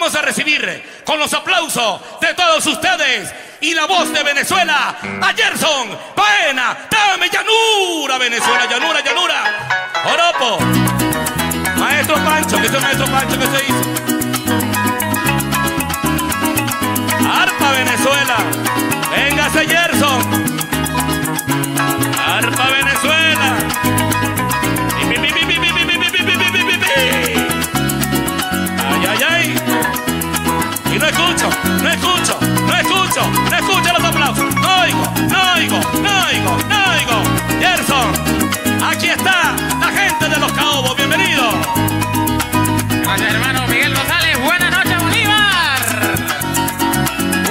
vamos a recibir con los aplausos de todos ustedes y la voz de Venezuela a Yerson Baena. Dame llanura, Venezuela, llanura, llanura. Joropo, maestro Pancho, que es el maestro Pancho que se hizo. Arpa, Venezuela, véngase Yerson. Arpa, Venezuela. Ay, ay, ay. Y no escucho, no escucho, no escucho, no escucho los aplausos. No oigo, no oigo, no oigo, no oigo. Yerson, aquí está la gente de Los Caobos. Bienvenido. Gracias, hermano Miguel Rosales. Buenas noches, Bolívar.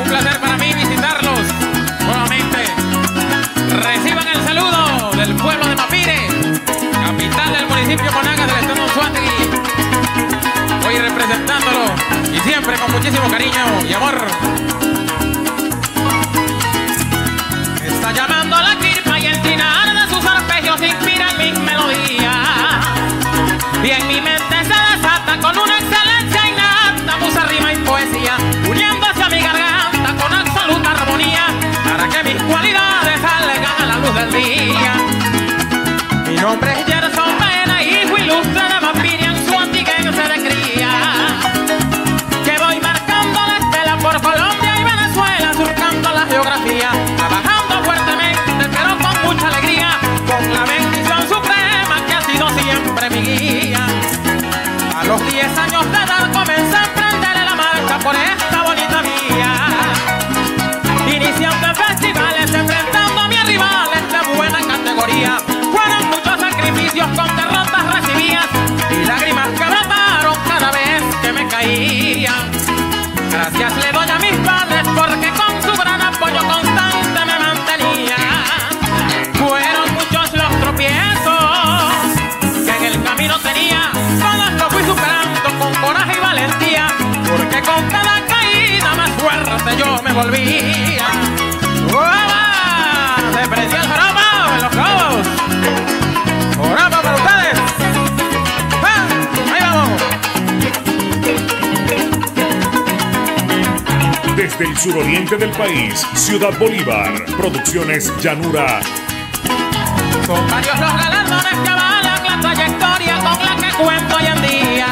Un placer para mí visitarlos nuevamente. Reciban el saludo del pueblo de Mapire, capital del municipio Monagas del estado de Anzoátegui. Hoy representándolo y siempre con muchísimo cariño y amor. Está llamando la quirpa y el tinar de sus arpegios inspiran mi melodía. Y en mi mente se desata con una excelencia innata, musa, rima y poesía, uniéndose a mi garganta con absoluta armonía, para que mis cualidades salgan a la luz del día. Mi nombre es Yerson Baena, hijo ilustre de Mapire, anzoáteguense de cría, que voy marcando la estela por Colombia y Venezuela, surcando la geografía, trabajando fuertemente pero con mucha alegría, con la bendición suprema que ha sido siempre mi guía. A los 10 años de edad comencé a emprenderle la marcha por esta bonita vía, iniciando en festivales, enfrentándome a rivales de buena categoría. Fueron muchos sacrificios con derrotas recibidas y lágrimas que brotaron cada vez que me caía. Gracias le doy a mis padres porque con su gran apoyo constante me mantenía. Fueron muchos los tropiezos que en el camino tenía, todos los fui superando con coraje y valentía, porque con cada caída más fuerte yo me volvía. ¡Oh, se prendió el joropo en Los Caobos! ¡Joropo para ustedes! ¡Ah! ¡Ahí vamos! Desde el suroriente del país, Ciudad Bolívar, Producciones Llanura. Son varios los galardones que avalan la trayectoria con la que cuento hoy en día.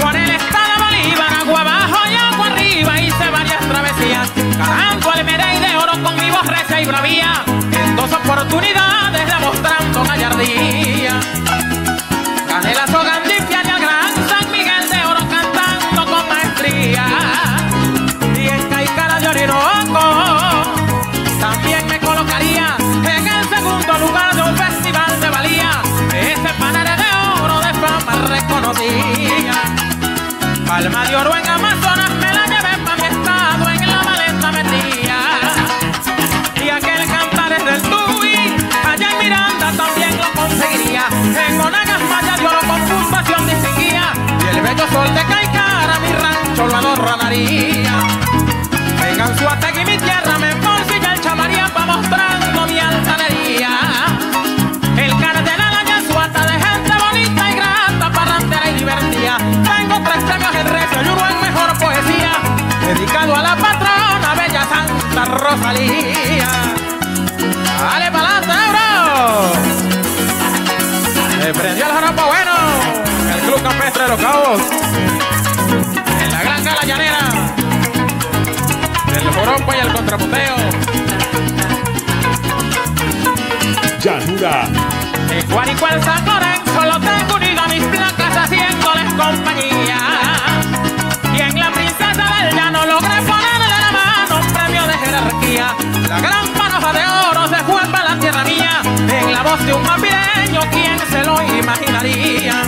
Por el estado Bolívar, agua abajo y agua arriba, hice varias travesías, ganando el Merey de Oro con mi voz recia y bravía, en dos oportunidades demostrando gallardía. Gané la Sogandicia y al gran San Miguel de Oro cantando con maestría, y en Caicara de Oruro también me colocaría en el segundo lugar de un festival de valía, ese panera de oro de fama reconocía. Palma de oro en Amazonas me la llevé pa' mi estado, en la maleta metía, y aquel cantar es del Tubi, allá en Miranda también lo conseguiría. En Monagas malla de oro con puntuación distinguía, y el bello sol de Caicara mi rancho lo adornaría. En Anzoátegui mi tierra me embolsilla el chamaría pa' mostrando mi altanería. El cardenal allá suata de gente bonita y grata, parrandera y divertida. Tengo 3 premios en recio y uno en mejor poesía, dedicado a la patrona bella Santa Rosalía. ¡Dale pa'lante, bro! ¡Se prendió el joropo bueno! El Club Campestre de Los Caobos, en la gran gala llanera del joropo y el contrapunteo. Llanura. En Juan y Cual San Lorenzo solo tengo unido a mis placas haciéndoles compañía. Y en la princesa del llano logré ponerle la mano un premio de jerarquía. La gran panoja de oro se fue para la tierra mía, en la voz de un mapireño, ¿quién se lo imaginaría?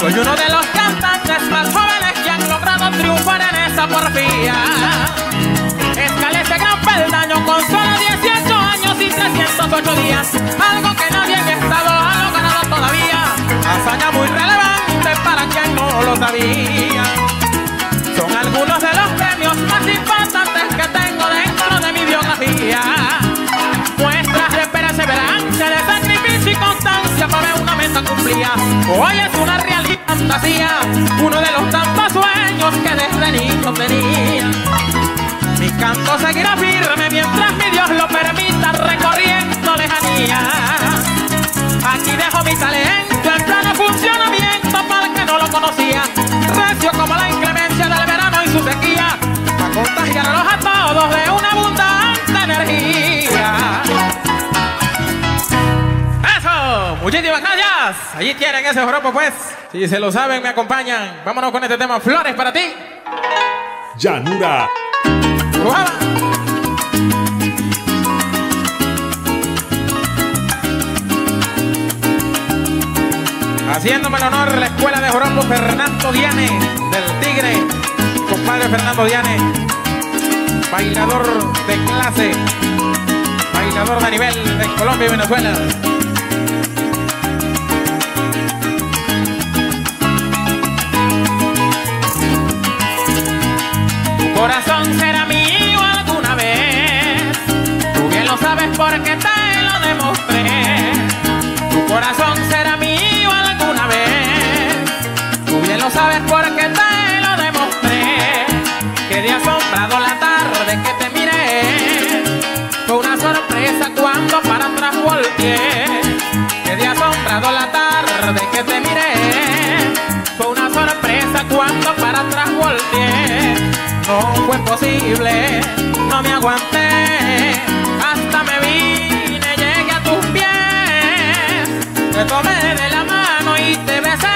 Soy uno de los cantantes más jóvenes que han logrado triunfar en esa porfía. Escalé ese gran peldaño con solo 18 años y 308 días, algo que nadie en mi estado ha logrado todavía, hazaña muy relevante para quien no lo sabía. Son algunos de los premios más importantes que tengo dentro de mi biografía, muestras de perseverancia, de sacrificio y constancia para ver una meta cumplida. Hoy es una real fantasía, uno de los tantos sueños canto seguirá firme mientras mi Dios lo permita, recorriendo lejanías. Aquí dejo mi talento en pleno funcionamiento para el que no lo conocía, recio como la inclemencia del verano y su sequía, para contagiarlos a todos de una abundante energía. ¡Eso! Muchísimas gracias. Allí tienen ese joropo, pues. Si se lo saben, me acompañan. Vámonos con este tema, Flores para ti. Llanura. ¡Uala! Haciéndome el honor, la escuela de joropo Fernando Dianes, del Tigre, compadre Fernando Dianes, bailador de clase, bailador de nivel de Colombia y Venezuela. Tu corazón será mío alguna vez, tú bien lo sabes porque te lo demostré. Tu corazón será mío, lo sabes porque te lo demostré. Quedé asombrado la tarde que te miré, fue una sorpresa cuando para atrás volteé. Quedé asombrado la tarde que te miré, fue una sorpresa cuando para atrás volteé. No fue posible, no me aguanté, hasta me vine, llegué a tus pies, te tomé de la mano y te besé.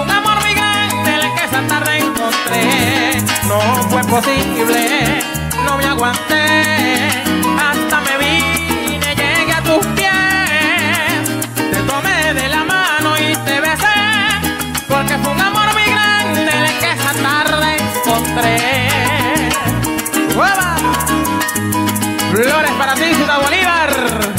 Un amor gigante el que esa tarde encontré. No fue posible, no me aguanté, hasta me vine, llegué a tus pies, te tomé de la mano y te besé, porque fue un amor muy grande el que esa tarde encontré. ¡Ueba! Flores para ti, Ciudad Bolívar.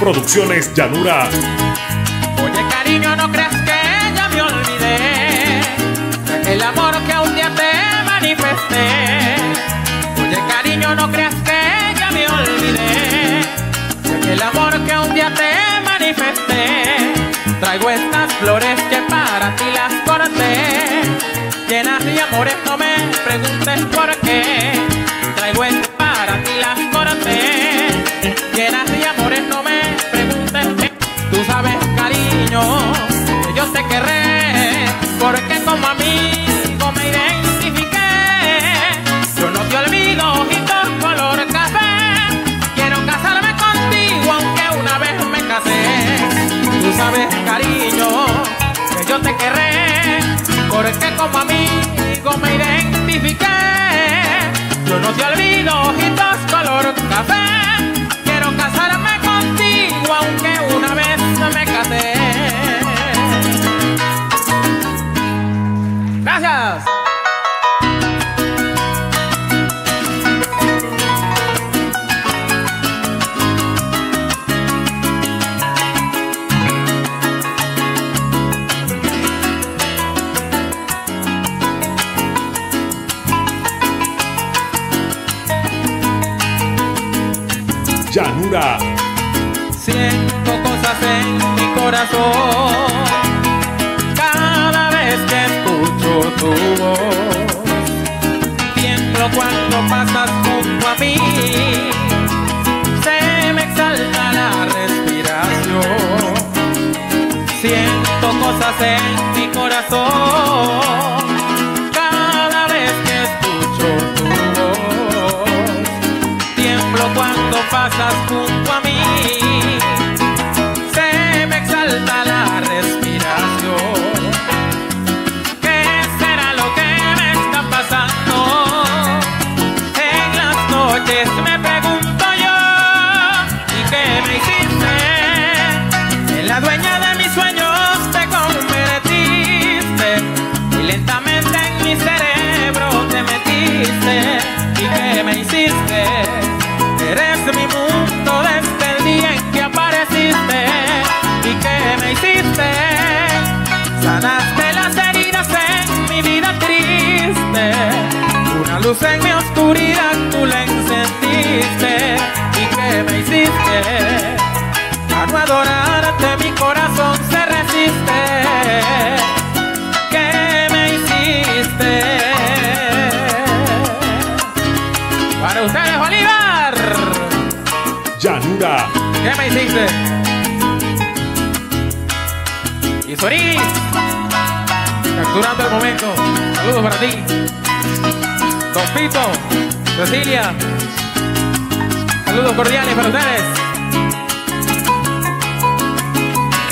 Producciones Llanura. Oye, cariño, no creas que ya me olvidé el amor que un día te manifesté. Oye, cariño, no creas que ya me olvidé el amor que un día te manifesté. Traigo estas flores que para ti las corté, llenas de amores, no me preguntes por qué. Traigo estas para ti las corté, llenas de amores, no me preguntes. Tú sabes, cariño, que yo te querré, porque como amigo me identifiqué. Yo no te olvido, ojitos color café, quiero casarme contigo aunque una vez me casé. Tú sabes, cariño, que yo te querré, porque como amigo me identifiqué. Yo no te olvido, ojitos color café, quiero casarme contigo aunque una vez me casé. ¡Gracias! Llanura. Siento cosas en mi corazón cada vez que escucho tu voz. Tiemblo cuando pasas junto a mí, se me exalta la respiración. Siento cosas en mi corazón cada vez que escucho tu voz. Tiemblo cuando pasas junto a mí, se me exalta la respiración. ¿Qué será lo que me está pasando? En las noches me pregunto yo, ¿y qué me hiciste? En la dueña de mis sueños te convertiste, y lentamente en mi cerebro te metiste. ¿Y qué me hiciste? Eres mi mundo desde el día en que apareciste. ¿Y qué me hiciste? luz en mi oscuridad tú la encendiste y que me hiciste. A no adorarte mi corazón se resiste. Para ustedes, Bolívar. Llanura. ¿Qué me hiciste? Y Sorí, capturando el momento. Saludos para ti, Don Pito, Cecilia. Saludos cordiales para ustedes.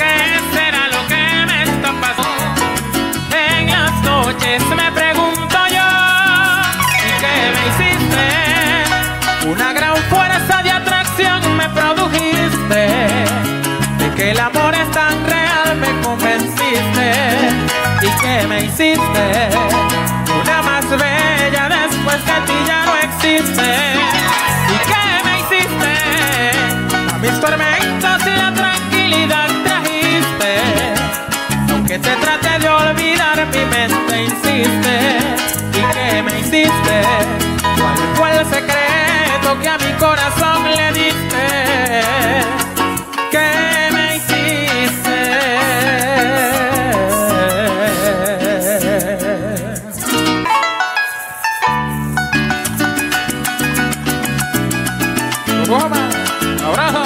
¿Qué será lo que me está pasando? En las noches me pregunto yo, ¿y qué me hiciste? Una gran fuerza de atracción me produjiste, de que el amor es tan real me convenciste, y que me hiciste una más bella después que ti ya no existe, y que me hiciste a mis tormentas y la tranquilidad trajiste, aunque te trate de olvidar mi mente insiste, y que me hiciste, cuál fue el secreto que a mi corazón le diste, que me hiciste. Toma, abrazo.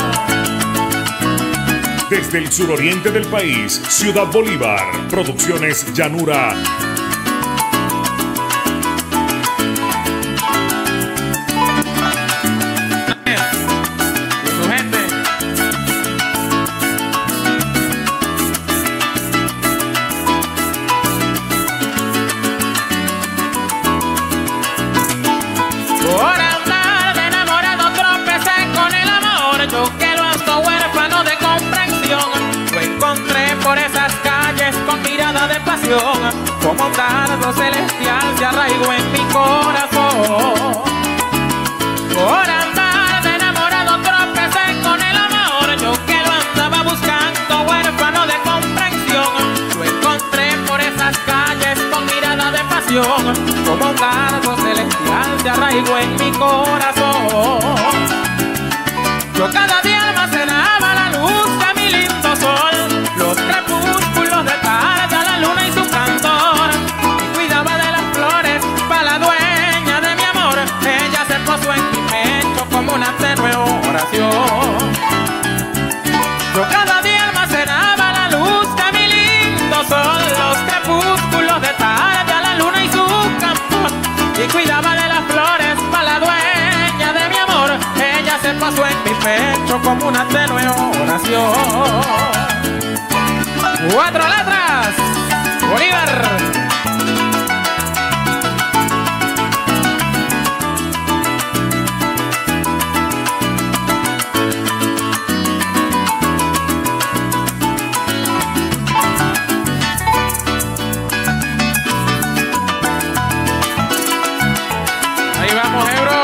Desde el suroriente del país, Ciudad Bolívar, Producciones Llanura. Como un dardo celestial se arraigó en mi corazón. Por andar de enamorado tropecé con el amor, yo que lo andaba buscando, huérfano de comprensión. Lo encontré por esas calles con mirada de pasión. Como un dardo celestial se arraigó en mi corazón. Yo cada día almacenaba la luz de mi lindo sol, los crepúsculos de tarde a la luna y su cantor, y cuidaba de las flores para la dueña de mi amor. Ella se posó en mi pecho como una tenue oración. Yo cada día almacenaba la luz de mi lindo sol, los crepúsculos de tarde a la luna y su cantor, y cuidaba de las flores para la dueña de mi amor. Ella se posó en mi pecho como una tenue oración. 4 letras, Bolívar. Ahí vamos, Ebro.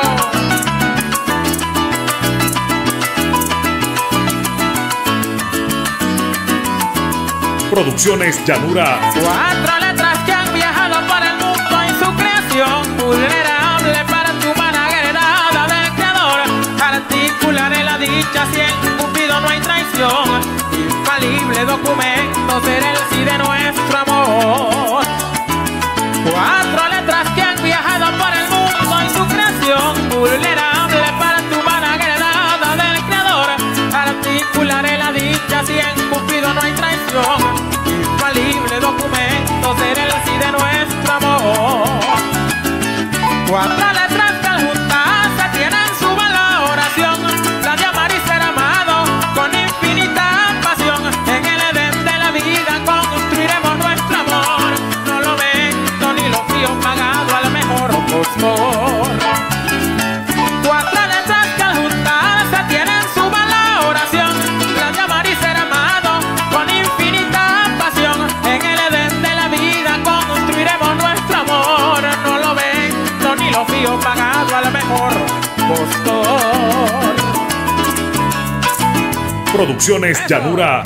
Producciones Llanura. 4 letras que han viajado por el mundo en su creación, vulnerable para tu mano agredada del creador. Articularé la dicha si en Cupido no hay traición. Infalible documento será el sí de nuestro amor. 4 letras que han viajado por el mundo en su creación, vulnerable para tu mano agredada del creador. Articularé la dicha si en Cupido no hay traición. Infalible documento será el sí de nuestro amor. 4 letras que al juntarse tienen su valoración, la de amar y ser amado con infinita pasión. En el edén de la vida construiremos nuestro amor, no lo vendo ni lo frío pagado al mejor postor. 4 letras que al juntarse tienen su valoración, la de amar y ser amado con infinita pasión. En el edén de la vida construiremos nuestro amor, no lo vendo ni lo fío pagado al mejor postor. Producciones Llanura.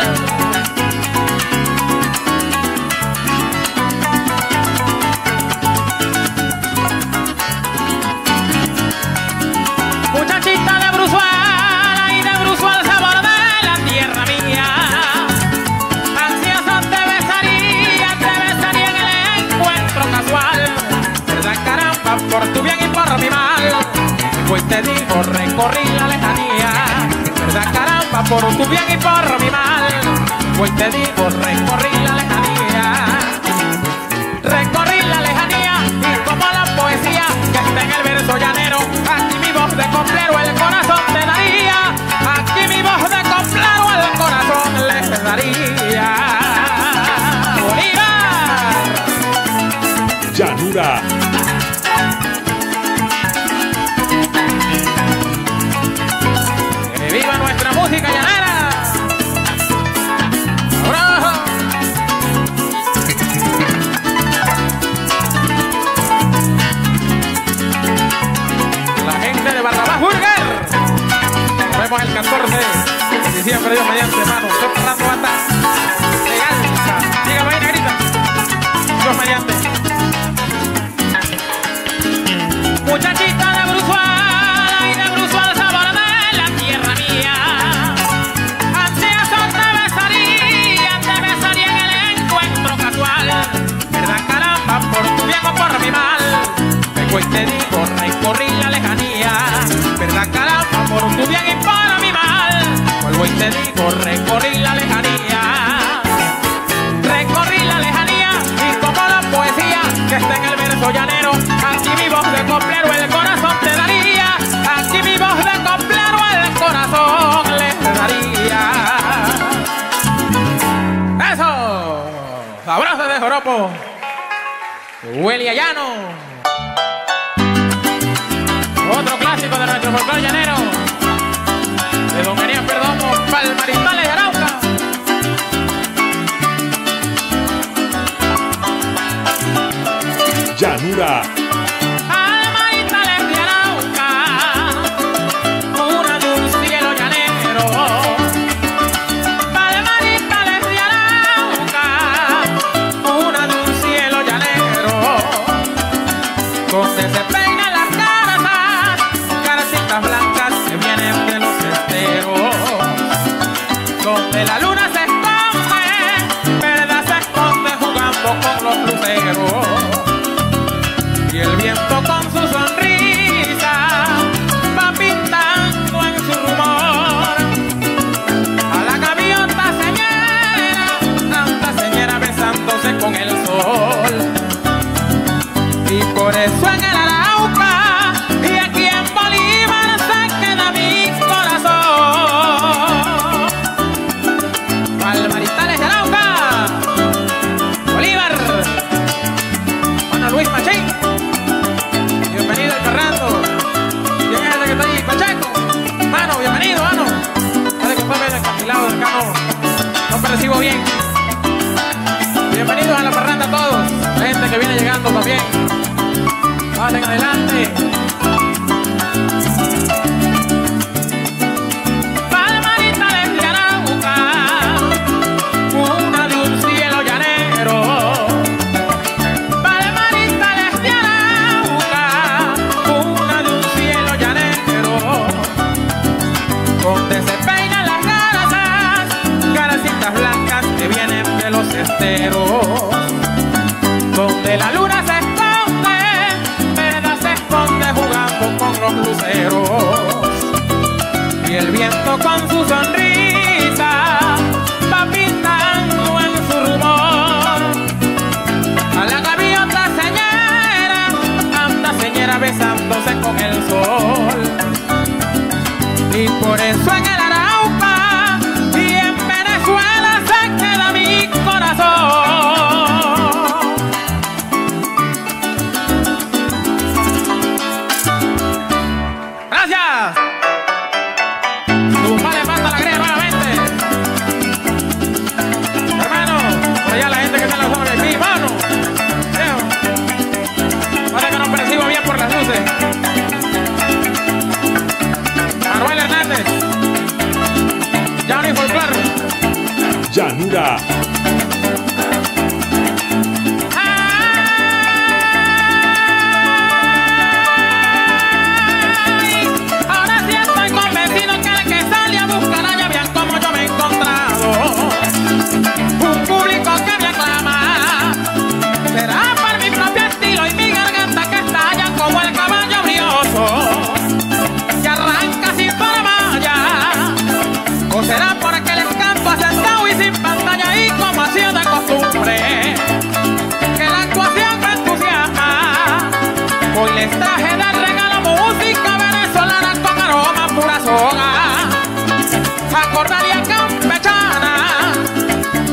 recorrí la lejanía, verdad caramba, por tu bien y por mi mal. Hoy te digo, recorrí la lejanía, recorrí la lejanía, y como la poesía que está en el verso llanero, aquí mi voz de complero el corazón te daría, aquí mi voz de complero el corazón les daría. ¡Bolívar! Llanura. Música llanera. ¡Bravo! La gente de Barrabás Burger. Nos vemos el 14 de diciembre, Dios mediante, hermano. Estoy Fernando Dianes. Dígame ahí, negrita. Dios mediante. Muchachita de Bruzual, y de Bruzual, sabor de la tierra mía. Por mi mal, pero hoy te digo, recorrí la lejanía, verdad caramba, por tu bien y para mi mal. Vuelvo y te digo, recorrí la lejanía, recorrí la lejanía, y como la poesía que está en el verso llanero, aquí mi voz de coplero el corazón te daría, aquí mi voz de coplero el corazón les daría. ¡Eso! ¡Abrazos de joropo! Huele a llano. Otro clásico de nuestro folclore llanero, de Don María Perdomo, Palmaristales de Arauca. Llanura. Palmaristales de Arauca, una de un cielo llanero. Palmaristales de Arauca, una de un cielo llanero. Donde se peinan las caras, caracitas blancas que vienen de los esteros. Donde la luna se esconde, verdad se esconde jugando con los luceros. Y el viento con su sonrisa va pintando en su rumor a la gaviota señera besándose con el sol. Y por eso en el Arauca y aquí en Bolívar se queda mi corazón. Palmaristales de Arauca, Bolívar, Juan Luis Machín. Bienvenido el Fernando. ¿Quién es el que está ahí? Pacheco. Mano, bienvenido, mano. Dale que fue el descantilado del cano. No percibo bien. Bienvenidos a la parranda a todos. La gente que viene llegando también. Vayan adelante. Palmaristales de Arauca, una de un cielo llanero. Palmaristales de Arauca, una de un cielo llanero. Donde se peinan las garzas, garcitas blancas que vienen de los esteros. Donde la luna se los luceros y el viento con su sonrisa va pintando en su rumor a la gaviota señera besándose con el sol. Y por eso en el Arauca y en Venezuela se queda mi corazón. Llanura. Ay, ahora sí estoy convencido que el que sale a buscar allá vean como yo me he encontrado un público que me aclama. Será para mi propio estilo y mi garganta que estalla como el caballo brioso que arranca Cordelia campechana,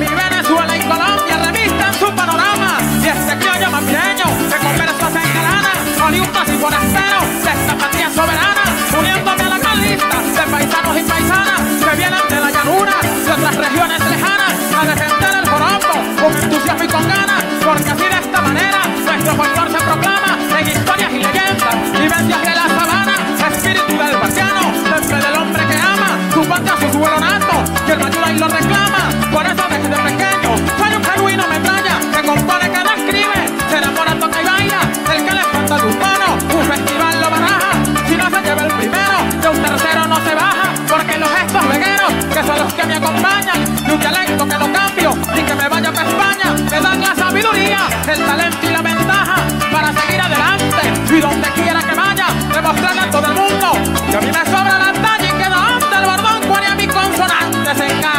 mi Venezuela y Colombia revisten su panorama. Y este criollo mapireño se conversa en galana, oriundos y forasteros de esta patria soberana, uniéndome a la calista de paisanos y paisanas que vienen de la llanura, de otras regiones lejanas, a defender el joropo con entusiasmo y con ganas, porque así de esta manera nuestro folclor se proclama en historias y leyendas, vivencias de la sabana, espíritu del marciano, siempre del hombre que ama su patria, su suelo nato, que el ayuda y lo reclama. Por eso desde pequeño soy un genuino metralla que compone, que describe, se enamora, toca y baila. El que le falta de un tono, un festival lo baraja, si no se lleva el primero, de un tercero no se baja, porque los gestos vegueros, que son los que me acompañan, de un dialecto que no cambio, ni que me vaya para España, me dan la sabiduría, el talento y la ventaja para seguir adelante, y donde quiera que vaya, demostrarle a todo el mundo que a mí me sobra la talla y que donde el bordón pone a mi consonante se cae.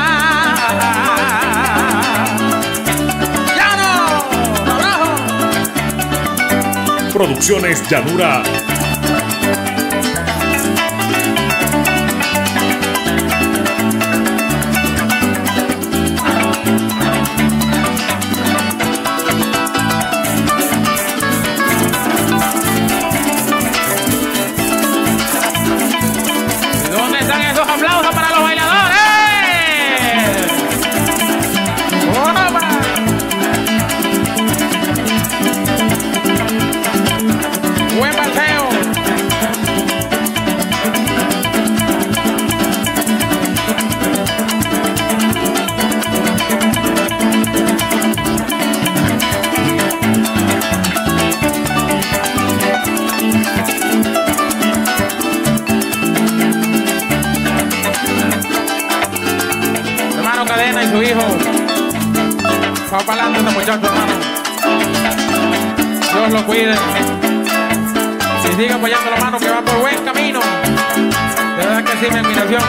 ¡Llano! ¡Abrajo! Producciones Llanura. Dios lo cuide y siga apoyando la mano, que va por buen camino. De verdad que sí, mi admiración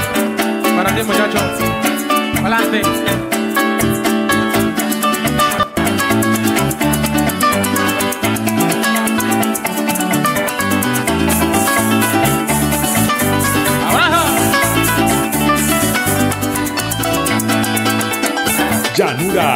para ti, muchacho. Adelante. ¡Abrazo! Llanura.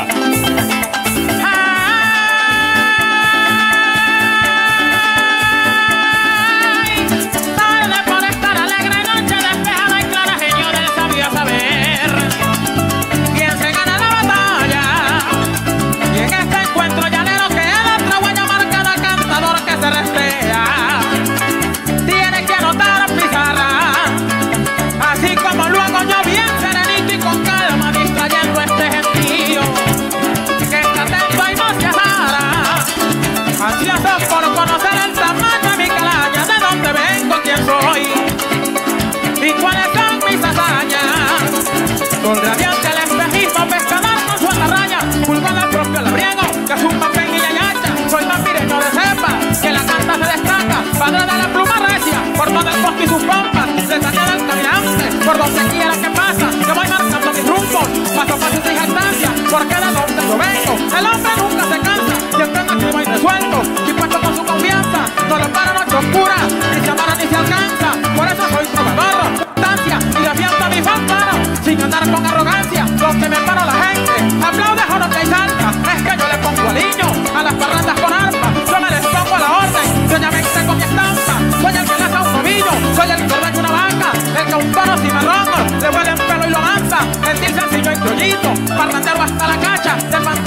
Padre de la pluma recia, por todo el bosque y sus pompas, se saca del caminante, por donde quiera que pasa, yo voy marcando mis rumbos, paso paso sin jactancia, porque de donde yo vengo, el hombre nunca se cansa, siempre activo y resuelto, dispuesto con su confianza, no lo para noche oscura, ni se amara ni se alcanza, por eso soy trovador, constancia, y defiendo mis fanfaros, sin andar con arrogancia, donde me paro la gente, aplaude, joropo y salta, es que yo le pongo aliño a las parrandas con arpa, yo me les pongo a la orden, yo ya me extengo mi estampa, soy el que laza un tobillo, soy el que de una vaca, el que un paro cimarrón, le huele el pelo y lo avanza, el dil sencillo y criollito, parrandero hasta la cacha, del